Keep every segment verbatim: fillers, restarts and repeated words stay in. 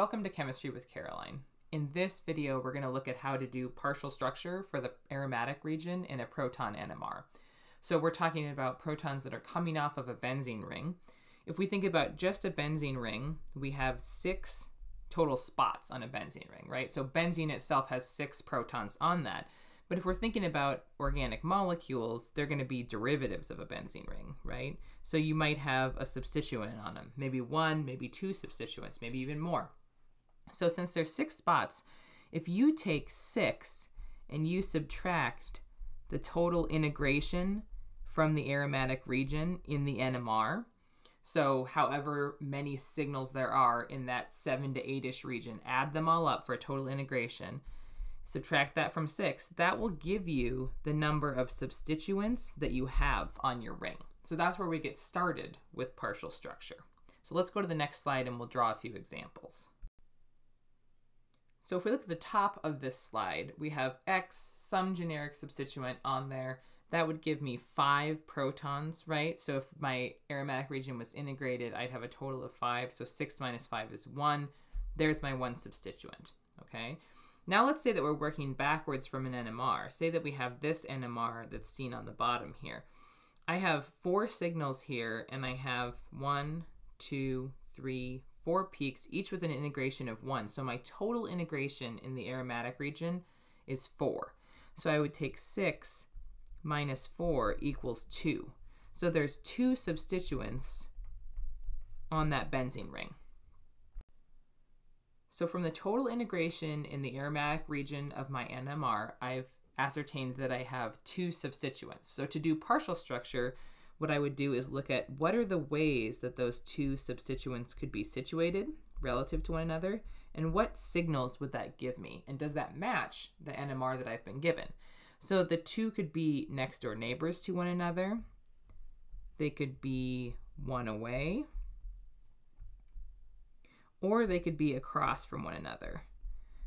Welcome to Chemistry with Caroline. In this video, we're going to look at how to do partial structure for the aromatic region in a proton N M R. So we're talking about protons that are coming off of a benzene ring. If we think about just a benzene ring, we have six total spots on a benzene ring, right? So benzene itself has six protons on that. But if we're thinking about organic molecules, they're going to be derivatives of a benzene ring, right? So you might have a substituent on them, maybe one, maybe two substituents, maybe even more. So since there's six spots, if you take six and you subtract the total integration from the aromatic region in the N M R, so however many signals there are in that seven to eight-ish region, add them all up for a total integration, subtract that from six, that will give you the number of substituents that you have on your ring. So that's where we get started with partial structure. So let's go to the next slide and we'll draw a few examples. So if we look at the top of this slide, we have X, some generic substituent on there. That would give me five protons, right? So if my aromatic region was integrated, I'd have a total of five. So six minus five is one. There's my one substituent, okay? Now let's say that we're working backwards from an N M R. Say that we have this N M R that's seen on the bottom here. I have four signals here, and I have one, two, three, four peaks, each with an integration of one. So my total integration in the aromatic region is four. So I would take six minus four equals two. So there's two substituents on that benzene ring. So from the total integration in the aromatic region of my N M R, I've ascertained that I have two substituents. So to do partial structure, what I would do is look at what are the ways that those two substituents could be situated relative to one another, and what signals would that give me? And does that match the N M R that I've been given? So the two could be next door neighbors to one another. They could be one away, or they could be across from one another.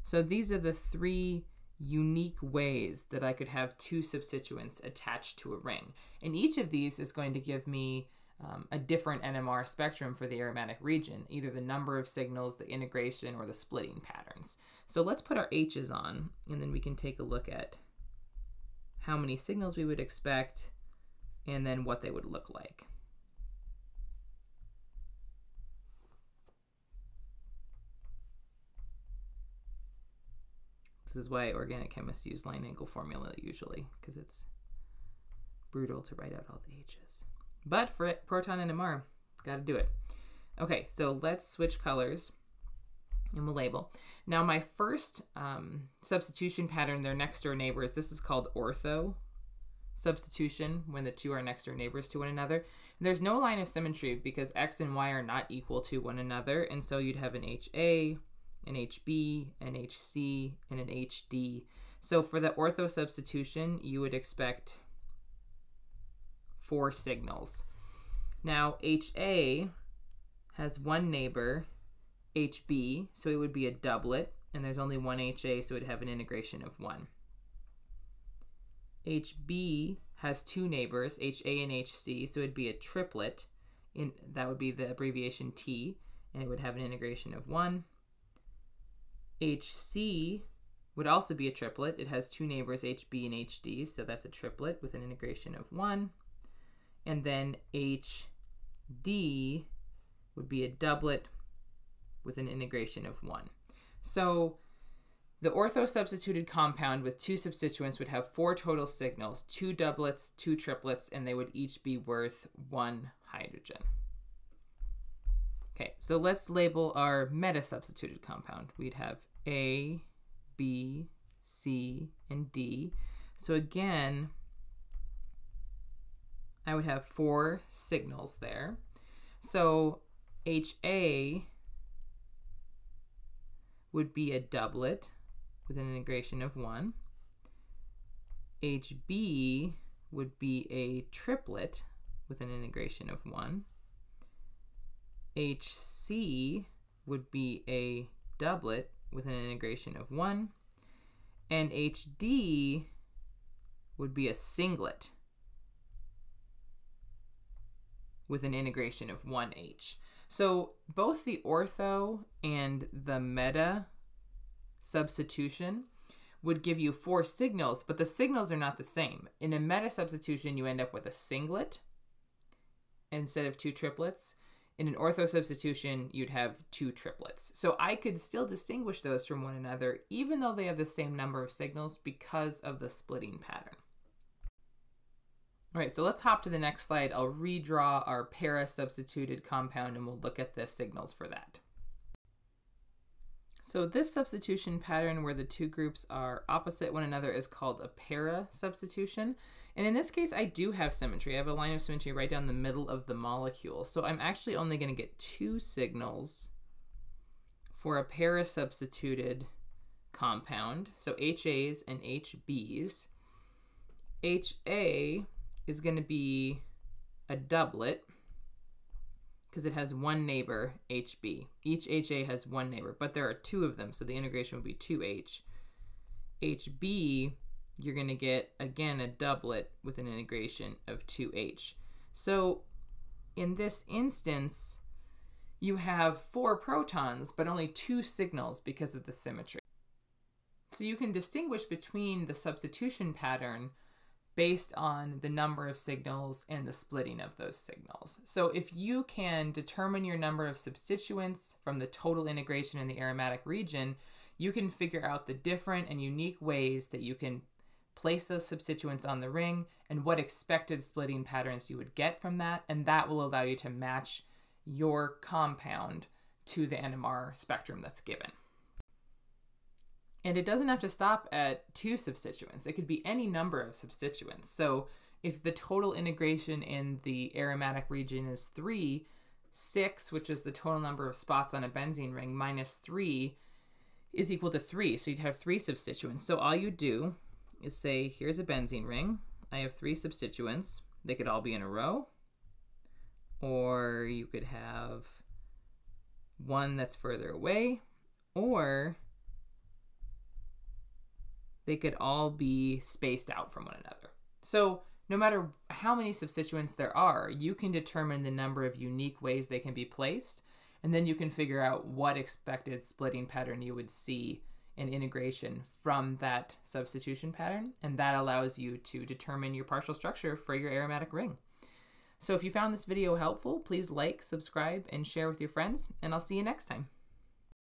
So these are the three unique ways that I could have two substituents attached to a ring. And each of these is going to give me um, a different N M R spectrum for the aromatic region, either the number of signals, the integration, or the splitting patterns. So let's put our H's on, and then we can take a look at how many signals we would expect, and then what they would look like. This is why organic chemists use line angle formula usually, because it's brutal to write out all the H's. But for it, proton N M R, got to do it. Okay, so let's switch colors and we'll label. Now my first um, substitution pattern, they're next door neighbors. This is called ortho substitution, when the two are next door neighbors to one another. And there's no line of symmetry because X and Y are not equal to one another. And so you'd have an H A, an H B, an H C, and an H D. So for the ortho substitution, you would expect four signals. Now H A has one neighbor, H B, so it would be a doublet, and there's only one H A, so it would have an integration of one. H B has two neighbors, H A and H C, so it would be a triplet, in, that would be the abbreviation T, and it would have an integration of one. H C would also be a triplet. It has two neighbors, H B and H D, so that's a triplet with an integration of one. And then H D would be a doublet with an integration of one. So the ortho-substituted compound with two substituents would have four total signals, two doublets, two triplets, and they would each be worth one hydrogen. Okay, so let's label our meta-substituted compound. We'd have A, B, C, and D. So again, I would have four signals there. So H A would be a doublet with an integration of one. H B would be a triplet with an integration of one. H C would be a doublet with an integration of one, and H D would be a singlet with an integration of one H. So both the ortho and the meta substitution would give you four signals, but the signals are not the same. In a meta substitution, you end up with a singlet instead of two triplets. In an ortho substitution, you'd have two triplets. So I could still distinguish those from one another, even though they have the same number of signals because of the splitting pattern. All right, so let's hop to the next slide. I'll redraw our para-substituted compound and we'll look at the signals for that. So this substitution pattern where the two groups are opposite one another is called a para-substitution. And in this case, I do have symmetry. I have a line of symmetry right down the middle of the molecule. So I'm actually only going to get two signals for a para-substituted compound. So H A's and H B's. H A is going to be a doublet because it has one neighbor, H B. Each H A has one neighbor, but there are two of them, so the integration would be two H. H B, you're going to get, again, a doublet with an integration of two H. So in this instance, you have four protons, but only two signals because of the symmetry. So you can distinguish between the substitution pattern based on the number of signals and the splitting of those signals. So if you can determine your number of substituents from the total integration in the aromatic region, you can figure out the different and unique ways that you can place those substituents on the ring and what expected splitting patterns you would get from that, and that will allow you to match your compound to the N M R spectrum that's given. And it doesn't have to stop at two substituents. It could be any number of substituents. So if the total integration in the aromatic region is three, six, which is the total number of spots on a benzene ring, minus three is equal to three. So you'd have three substituents. So all you do is say, here's a benzene ring. I have three substituents. They could all be in a row. Or you could have one that's further away. Or they could all be spaced out from one another. So no matter how many substituents there are, you can determine the number of unique ways they can be placed, and then you can figure out what expected splitting pattern you would see in integration from that substitution pattern, and that allows you to determine your partial structure for your aromatic ring. So if you found this video helpful, please like, subscribe, and share with your friends, and I'll see you next time.